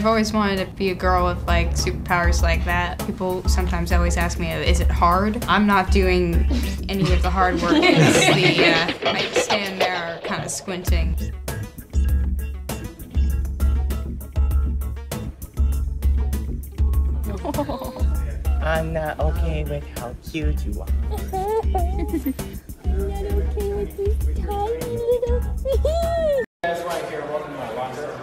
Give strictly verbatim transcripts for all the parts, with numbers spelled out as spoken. I've always wanted to be a girl with like superpowers like that. People sometimes always ask me, is it hard? I'm not doing any of the hard work. It's the uh, like stand there kind of squinting. I'm not okay with how cute you are. I'm not okay with this tiny little thing. That's right here. Welcome to my locker.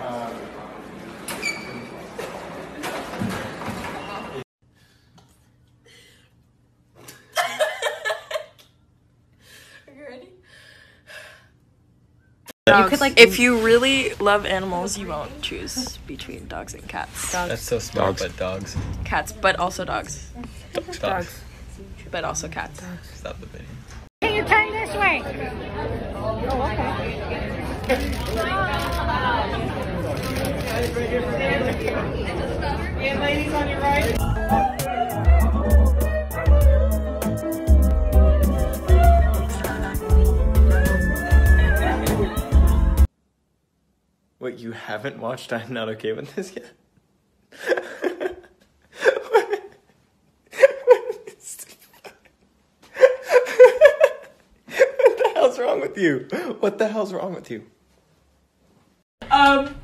Are you ready? You could, like, if you really love animals, you won't choose between dogs and cats. Dogs. That's so small, dogs. But dogs. Cats, but also dogs. Dogs. Dogs. Dogs. But also cats. Stop the video. Can you turn this way? Oh, okay. And ladies on your right. Wait, you haven't watched I'm Not Okay with This yet? What? What is... What the hell's wrong with you? What the hell's wrong with you? Um,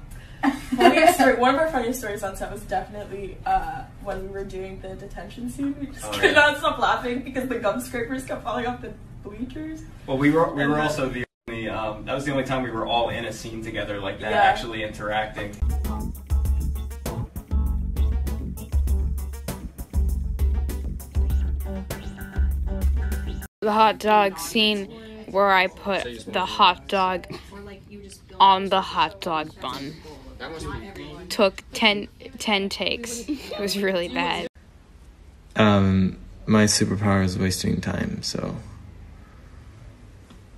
one of, story, one of our funniest stories on set was definitely uh, when we were doing the detention scene. We just oh, could yeah. not stop laughing because the gum scrapers kept falling off the bleachers. Well, we were, we were then, also the... Um, that was the only time we were all in a scene together like that, yeah. actually interacting. The hot dog scene where I put the hot dog on the hot dog bun took ten takes. It was really bad. Um, my superpower is wasting time, so...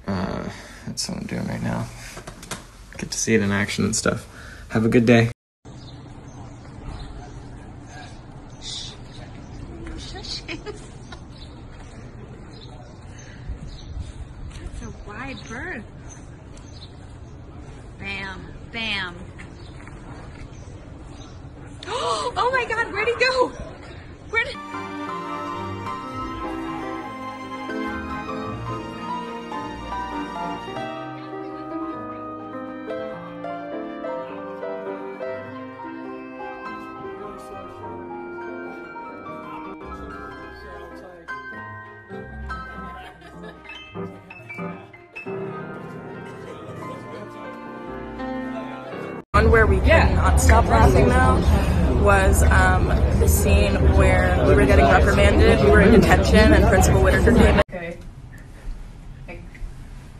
Uh... That's what I'm doing right now. Get to see it in action and stuff. Have a good day. That's a wide berth. Bam, bam. Oh my God, where'd he go? Where did... One where we yeah. could not stop laughing now was um, the scene where we were getting reprimanded, we were in detention, and Principal Winterford came in. Okay. Like,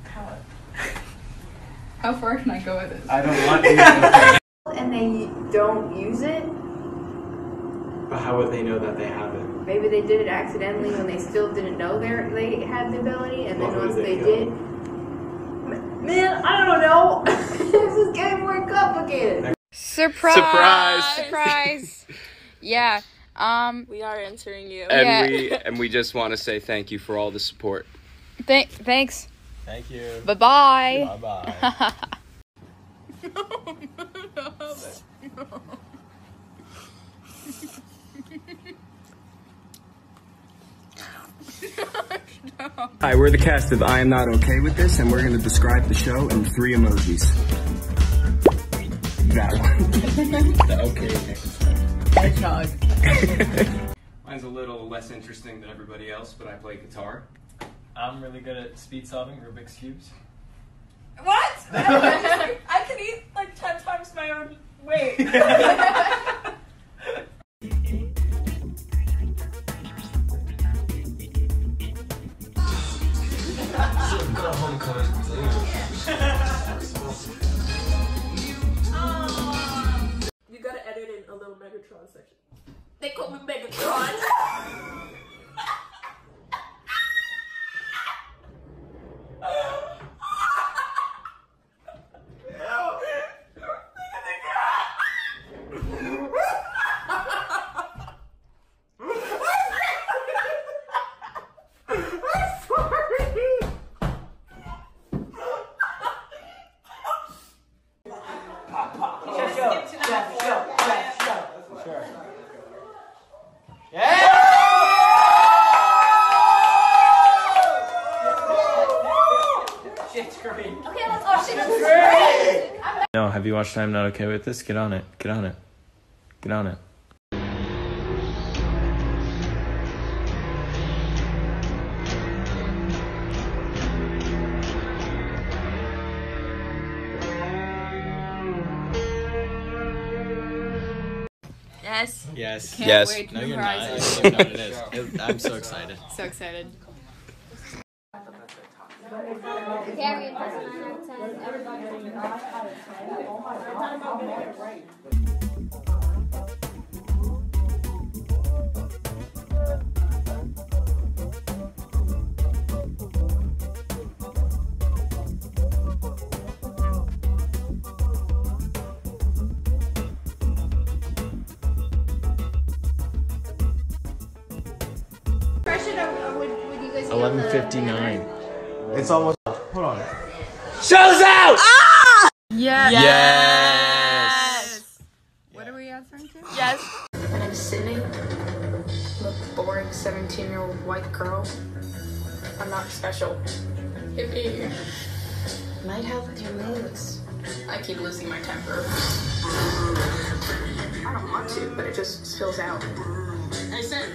how, how far can I go with this? I don't want to. And they don't use it? But how would they know that they have it? Maybe they did it accidentally when they still didn't know they had the ability, and then what once they, they did... Man, I don't know. This is getting more complicated. Surprise! Surprise! Surprise! Yeah. Um. We are answering you. And yeah. we and we just want to say thank you for all the support. Thank. Thanks. Thank you. Bye bye. Bye bye. No, no, no, no. Hi, we're the cast of I Am Not Okay With This, and we're going to describe the show in three emojis. That one. The okay. Hedgehog. Mine's a little less interesting than everybody else, but I play guitar. I'm really good at speed solving Rubik's Cubes. What? I can eat like ten times my own weight. You gotta edit in a little Megatron section. They call me Megatron. Yes, yes, yes. Sure. Yeah! Shit's great. Okay, let's all shit great. No, have you watched I'm Not Okay with This? Get on it. Get on it. Get on it. Yes. Yes. Can't yes. Wait. No, you're not. You're not. It is. It, I'm so excited. So excited. eleven fifty-nine. It's almost up. Hold on. Show's out! Ah! Yes. Yes. Yes! What are we answering to? Yes. And I'm sitting with a boring seventeen-year-old white girl. I'm not special. Hippie. Might help with your moods. I keep losing my temper. I don't want to, but it just spills out. I said,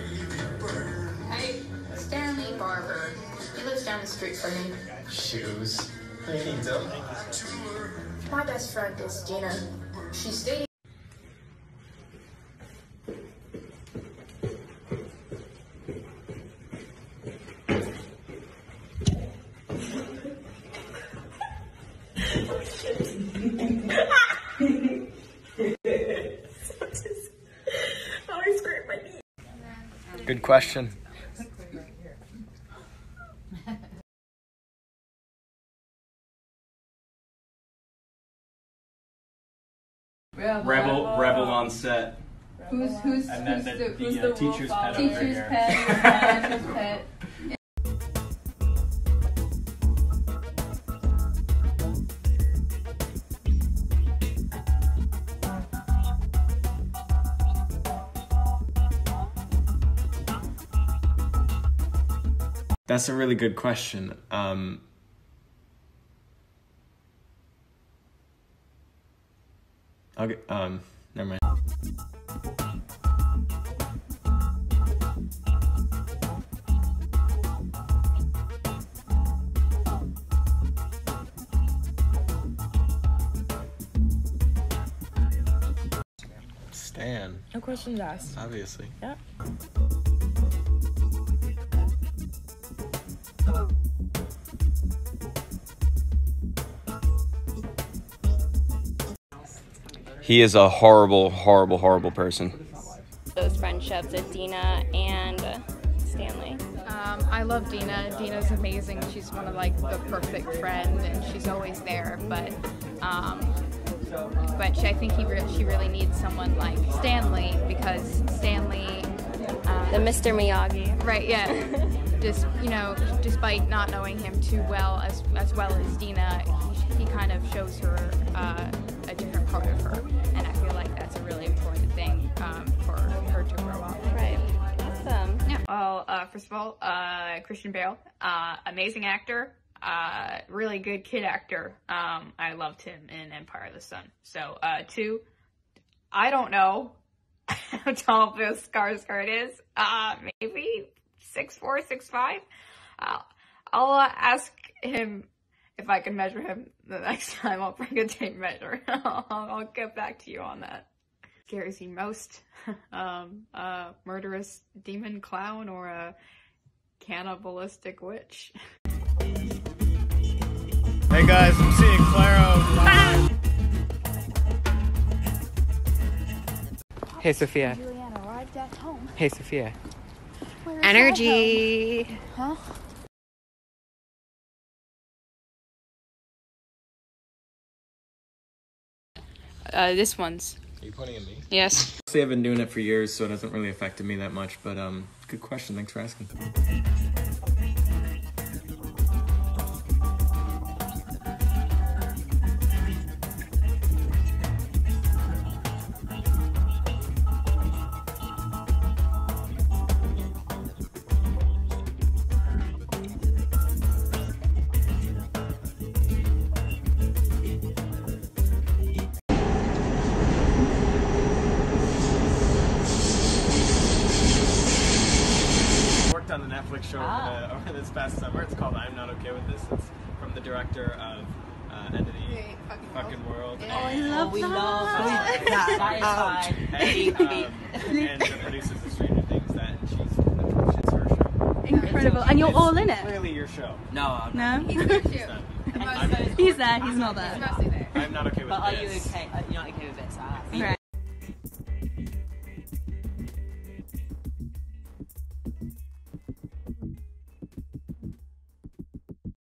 hey. Stanley Barber. He lives down the street from me. Shoes. I need them. My best friend is Dina. She's dating. Good question. Rebel, rebel, rebel on set. Who's who's and then who's the, the, who's the, the uh, teacher's pet teacher's over here. Pet, teacher's pet. That's a really good question. Um, Okay, um, never mind. Stan. No questions asked. Obviously. Yeah. He is a horrible, horrible, horrible person. Those friendships with Dina and Stanley. Um, I love Dina. Dina's amazing. She's one of like the perfect friend, and she's always there. But, um, but she, I think he re she really needs someone like Stanley, because Stanley, um, the Mister Miyagi. Right. Yeah. Just, you know, despite not knowing him too well as as well as Dina, he, he kind of shows her uh, a different part of her, and I feel like that's a really important thing um, for her to grow up. Right. Awesome. Yeah. Well, uh, first of all, uh, Christian Bale, uh, amazing actor, uh, really good kid actor. Um, I loved him in Empire of the Sun. So uh, two, I don't know how tall Bill Skarsgård is. Uh, maybe. Six four, six five. Uh, I'll uh, ask him if I can measure him the next time. I'll bring a tape measure. I'll, I'll get back to you on that. Scares you most? um, a murderous demon clown or a cannibalistic witch? Hey guys, I'm seeing Claro. Hey Sophia. Julianne arrived at home. Hey Sophia. Energy. Huh? Uh, this one's. Are you pointing at me? Yes. I've been doing it for years, so it hasn't really affected me that much, but um, good question. Thanks for asking. show ah. over, the, over this past summer. It's called I'm Not Okay with This. It's from the director of uh, End of the Great fucking, fucking World. Yeah. Oh, I love oh, we that. love that. and, um, and the producers of Stranger Things, that and she's, she's her show. Incredible. And you're all in it. It's clearly your show. No, I'm not. No? He's there too. He's, he's there, he's not there. He's mostly there. I'm not okay with but this. But are you okay? You're not okay with this? Right.